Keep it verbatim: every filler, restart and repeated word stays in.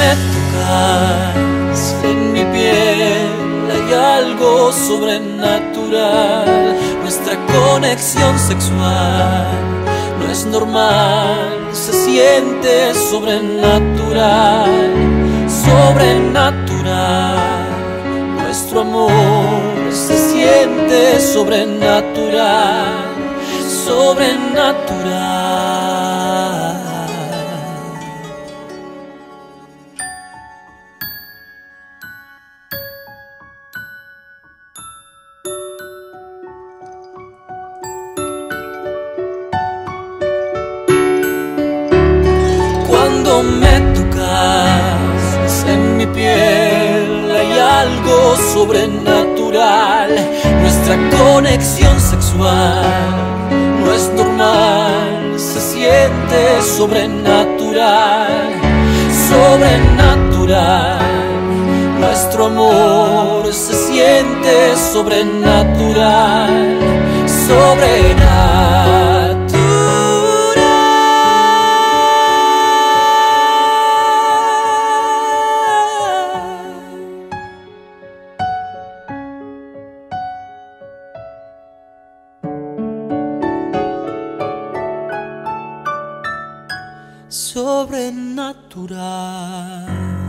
me tocas en mi piel hay algo sobrenatural. Nuestra conexión sexual no es normal, se siente sobrenatural, sobrenatural. Nuestro amor se siente sobrenatural, sobrenatural. Cuando me tocas en mi piel hay algo sobrenatural. Nuestra conexión sexual no es normal, se siente sobrenatural, sobrenatural. Nuestro amor se siente sobrenatural, sobrenatural. Sobrenatural.